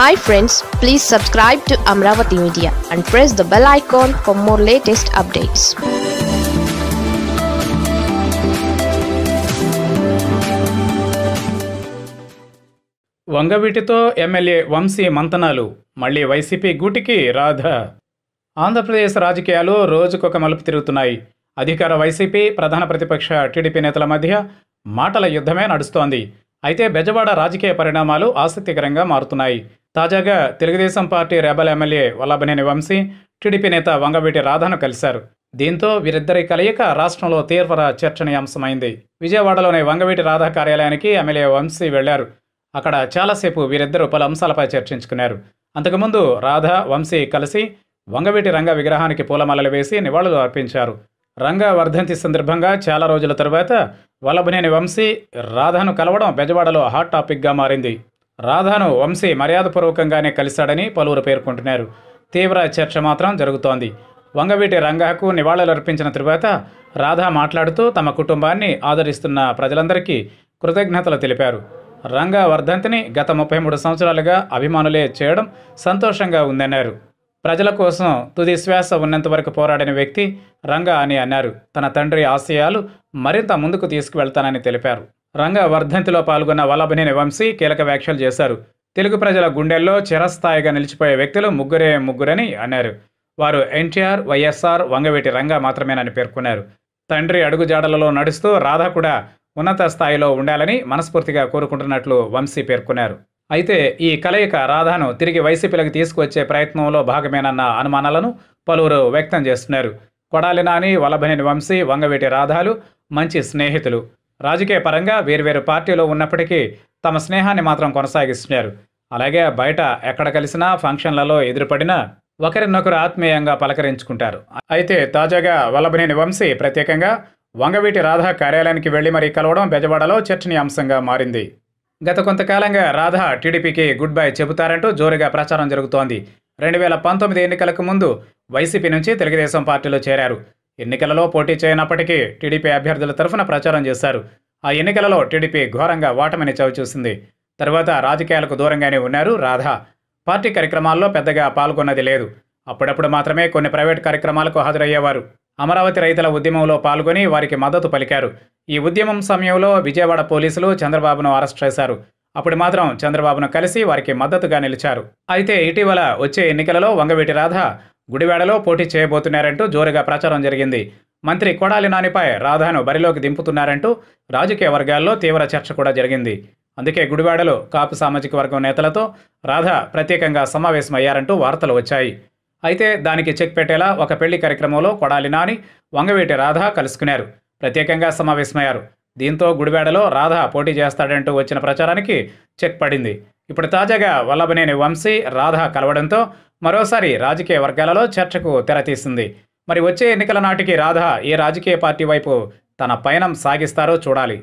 Hi friends, please subscribe to Amravati Media and press the bell icon for more latest updates. వంగవీటితో MLA Vamsi మంతనాలు మళ్ళీ YCP గూటికి రాధా. ఆంధ్రప్రదేశ్ రాజకీయాలు రోజుకొక మలుపు తిరుగుతున్నాయి. అధికార వైసీపీ, ప్రధాన ప్రతిపక్ష టీడీపీ నేతల మధ్య మాటల యుద్ధమే నడుస్తోంది. అయితే బెజవాడ రాజకీయ పరిణామాలు ఆసక్తికరంగా మారుతున్నాయి. తాజాగా Telugu Desam party rebel MLA Vallabhaneni Vamsi TDP నేత వంగవీటి రాధను కలిశారు. దీంతో వీరిద్దరి కలయిక రాష్ట్రంలో తీవ్ర చర్చనీయాంశమైంది. విజయవాడలోని వంగవీటి రాధా కార్యాలయానికి ఎమ్మెల్యే వంశీ వెళ్లారు. అక్కడ చాలాసేపు వీరిద్దరూ పలు అంశాలపై చర్చించుకున్నారు. అంతకుముందు రాధా వంశీ కలిసి వంగవీటి రంగ విగ్రహానికి పూలమాలలు వేసి నివాళులు అర్పించారు. రంగ వర్ధంతి సందర్భంగా చాలా రోజుల తరువాత వల్లభనేని వంశీ రాధాను కలవడం బెజవాడలో హాట్ టాపిక్గా మారింది. రాధాను వంశీ మర్యాదపూర్వకంగానే కలిశాడని పలువురు పేర్కొంటున్నారు. తీవ్ర చర్చ మాత్రం జరుగుతోంది. వంగవీటి రంగాకు నివాళులర్పించిన తరువాత రాధా మాట్లాడుతూ తమ కుటుంబాన్ని ఆదరిస్తున్న ప్రజలందరికీ కృతజ్ఞతలు తెలిపారు. రంగా వర్ధంతిని గత 33 సంవత్సరాలుగా అభిమానులే చేయడం సంతోషంగా ఉందన్నారు. ప్రజల కోసం తుది శ్వాస ఉన్నంత వరకు పోరాడిన వ్యక్తి రంగా అని అన్నారు. తన తండ్రి ఆశయాలు మరింత ముందుకు తీసుకువెళ్తానని తెలిపారు. రంగా వర్ధంతిలో పాల్గొన్న వల్లభనేని వంశీ కీలక వ్యాఖ్యలు చేశారు. తెలుగు ప్రజల గుండెల్లో చిరస్థాయిగా నిలిచిపోయే వ్యక్తులు ముగ్గురని అన్నారు. వారు ఎన్టీఆర్, వైఎస్ఆర్, వంగవీటి రంగా మాత్రమేనని పేర్కొన్నారు. తండ్రి అడుగుజాడలలో నడుస్తూ రాధా కూడా ఉన్నత స్థాయిలో ఉండాలని మనస్ఫూర్తిగా కోరుకుంటున్నట్లు వంశీ పేర్కొన్నారు. అయితే ఈ కలయిక రాధాను తిరిగి వైసీపీలకు తీసుకువచ్చే ప్రయత్నంలో భాగమేనన్న అనుమానాలను పలువురు వ్యక్తం చేస్తున్నారు. కొడాలి నాని, వల్లభనేని వంశీ, వంగవీటి రాధాలు మంచి స్నేహితులు. రాజకీయ పరంగా వేర్వేరు పార్టీలో ఉన్నప్పటికీ తమ స్నేహాన్ని మాత్రం కొనసాగిస్తున్నారు. అలాగే బయట ఎక్కడ కలిసినా, ఫంక్షన్లలో ఎదురుపడినా ఒకరినొకరు ఆత్మీయంగా పలకరించుకుంటారు. అయితే తాజాగా వల్లభనేని వంశీ ప్రత్యేకంగా వంగవీటి రాధా కార్యాలయానికి వెళ్లి మరీ కలవడం బెజవాడలో చర్చనీయాంశంగా మారింది. గత కొంతకాలంగా రాధా టీడీపీకి గుడ్ బై చెబుతారంటూ జోరుగా ప్రచారం జరుగుతోంది. 2019 ఎన్నికలకు ముందు వైసీపీ నుంచి తెలుగుదేశం పార్టీలో చేరారు. ఎన్నికలలో పోటీ చేయనప్పటికీ టీడీపీ అభ్యర్థుల తరఫున ప్రచారం చేశారు. ఆ ఎన్నికలలో టీడీపీ ఘోరంగా ఓటమిని చవిచూసింది. తర్వాత రాజకీయాలకు దూరంగానే ఉన్నారు రాధా. పార్టీ కార్యక్రమాల్లో పెద్దగా పాల్గొన్నది లేదు. అప్పుడప్పుడు మాత్రమే కొన్ని ప్రైవేట్ కార్యక్రమాలకు హాజరయ్యేవారు. అమరావతి రైతుల ఉద్యమంలో పాల్గొని వారికి మద్దతు పలికారు. ఈ ఉద్యమం సమయంలో విజయవాడ పోలీసులు చంద్రబాబును అరెస్ట్ చేశారు. అప్పుడు మాత్రం చంద్రబాబును కలిసి వారికి మద్దతుగా నిలిచారు. అయితే ఇటీవల వచ్చే ఎన్నికలలో వంగవీటి రాధ గుడివాడలో పోటీ చేయబోతున్నారంటూ జోరుగా ప్రచారం జరిగింది. మంత్రి కొడాలి నానిపై రాధాను బరిలోకి దింపుతున్నారంటూ రాజకీయ వర్గాల్లో తీవ్ర చర్చ కూడా జరిగింది. అందుకే గుడివాడలో కాపు సామాజిక వర్గం నేతలతో రాధా ప్రత్యేకంగా సమావేశమయ్యారంటూ వార్తలు వచ్చాయి. అయితే దానికి చెక్ పెట్టేలా ఒక పెళ్లి కార్యక్రమంలో కొడాలి నాని, వంగవీటి రాధ కలుసుకున్నారు. ప్రత్యేకంగా సమావేశమయ్యారు. దీంతో గుడివాడలో రాధా పోటీ చేస్తాడంటూ వచ్చిన ప్రచారానికి చెక్ పడింది. ఇప్పుడు తాజాగా వల్లభనేని వంశీ రాధా కలవడంతో మరోసారి రాజకీయ వర్గాలలో చర్చకు తెరతీసింది. మరి వచ్చే ఎన్నికల నాటికి రాధా ఏ రాజకీయ పార్టీ వైపు తన పయనం సాగిస్తారో చూడాలి.